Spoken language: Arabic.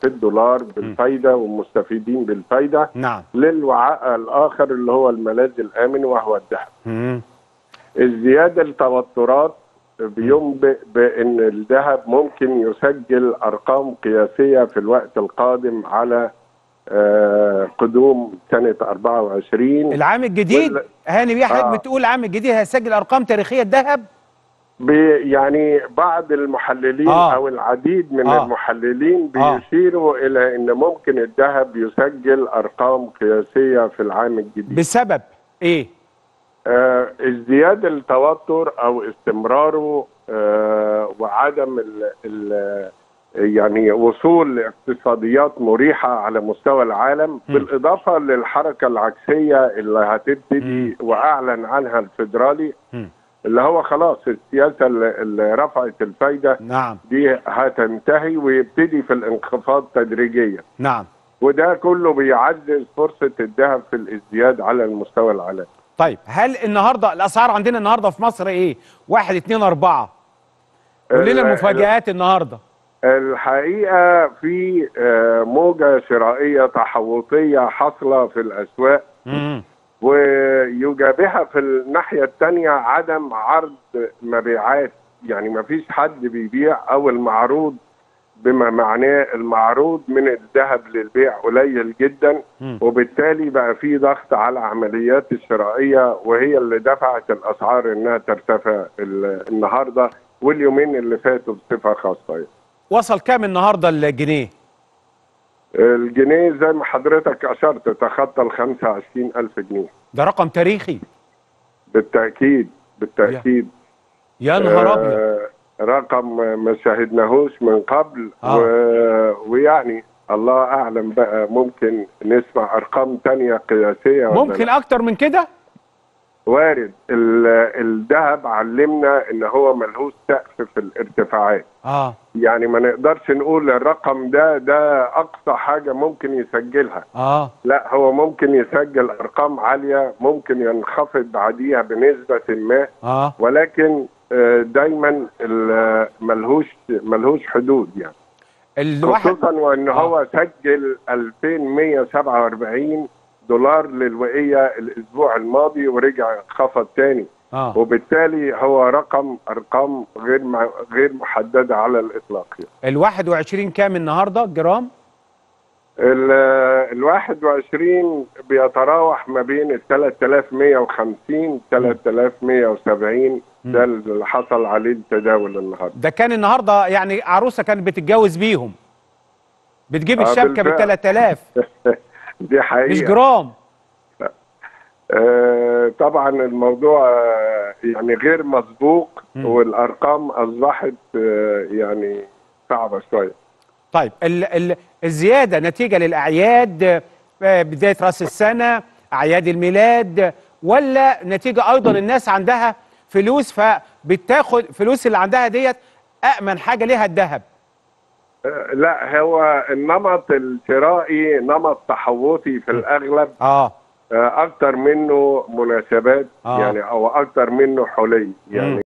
في الدولار بالفايدة والمستفيدين بالفايدة. نعم. للوعاء الآخر اللي هو الملاذ الآمن وهو الذهب. الزيادة التوترات بينبئ بأن الذهب ممكن يسجل أرقام قياسية في الوقت القادم على قدوم سنة 24 العام الجديد. هاني بيه حضرتك بتقول العام الجديد هيسجل أرقام تاريخية الذهب؟ يعني بعض المحللين أو العديد من المحللين بيشيروا إلى أن ممكن الذهب يسجل أرقام قياسية في العام الجديد. بسبب إيه؟ ازدياد التوتر أو استمراره وعدم يعني وصول لاقتصاديات مريحة على مستوى العالم، بالإضافة للحركة العكسية اللي هتبتدي وأعلن عنها الفيدرالي اللي هو خلاص السياسة اللي رفعت الفايدة. نعم. دي هتنتهي ويبتدي في الانخفاض تدريجيا. نعم. وده كله بيعزز فرصة الذهب في الازدياد على المستوى العالمي. طيب هل النهارده الأسعار عندنا النهارده في مصر إيه؟ 1، 2، 4 قولنا المفاجآت النهارده. الحقيقة في موجة شرائية تحوطية حاصلة في الأسواق، ويجابها في الناحية الثانية عدم عرض مبيعات، يعني ما فيش حد بيبيع أو المعروض بما معناه المعروض من الذهب للبيع قليل جدا، وبالتالي بقى في ضغط على عمليات الشرائية، وهي اللي دفعت الأسعار إنها ترتفع النهاردة واليومين اللي فاتوا بصفة خاصة. وصل كام النهاردة الجنيه؟ الجنيه زي ما حضرتك أشرت تخطى ال 25,000 جنيه. ده رقم تاريخي. بالتأكيد بالتأكيد. يا نهار أبيض. رقم ما شاهدناهوش من قبل. ويعني الله أعلم بقى، ممكن نسمع أرقام تانية قياسية ممكن أكتر من كده؟ وارد. الذهب علمنا ان هو ملهوش سقف في الارتفاعات. يعني ما نقدرش نقول الرقم ده اقصى حاجه ممكن يسجلها. لا، هو ممكن يسجل ارقام عاليه، ممكن ينخفض بعديها بنسبه ما. ولكن دايما ملهوش حدود يعني. خصوصا وان هو سجل 2147 دولار للوقية الأسبوع الماضي ورجع انخفض تاني. وبالتالي هو أرقام غير محددة على الإطلاق. ال21 كام النهاردة جرام؟ ال21 بيتراوح ما بين ال 3150 3170. ده اللي حصل عليه التداول النهاردة. ده كان النهاردة يعني عروسة كانت بتتجوز بيهم، بتجيب الشبكة بال 3000. دي حقيقة. مش جرام. طبعا الموضوع يعني غير مسبوق، والارقام اصبحت يعني صعبه شويه. طيب الزياده نتيجه للاعياد، بدايه راس السنه، اعياد الميلاد، ولا نتيجه ايضا الناس عندها فلوس فبتاخد فلوس اللي عندها ديت امن حاجه ليها الذهب؟ لا، هو النمط الشرائي نمط تحوطي في الأغلب. أكتر منه مناسبات يعني، أو أكتر منه حلي يعني.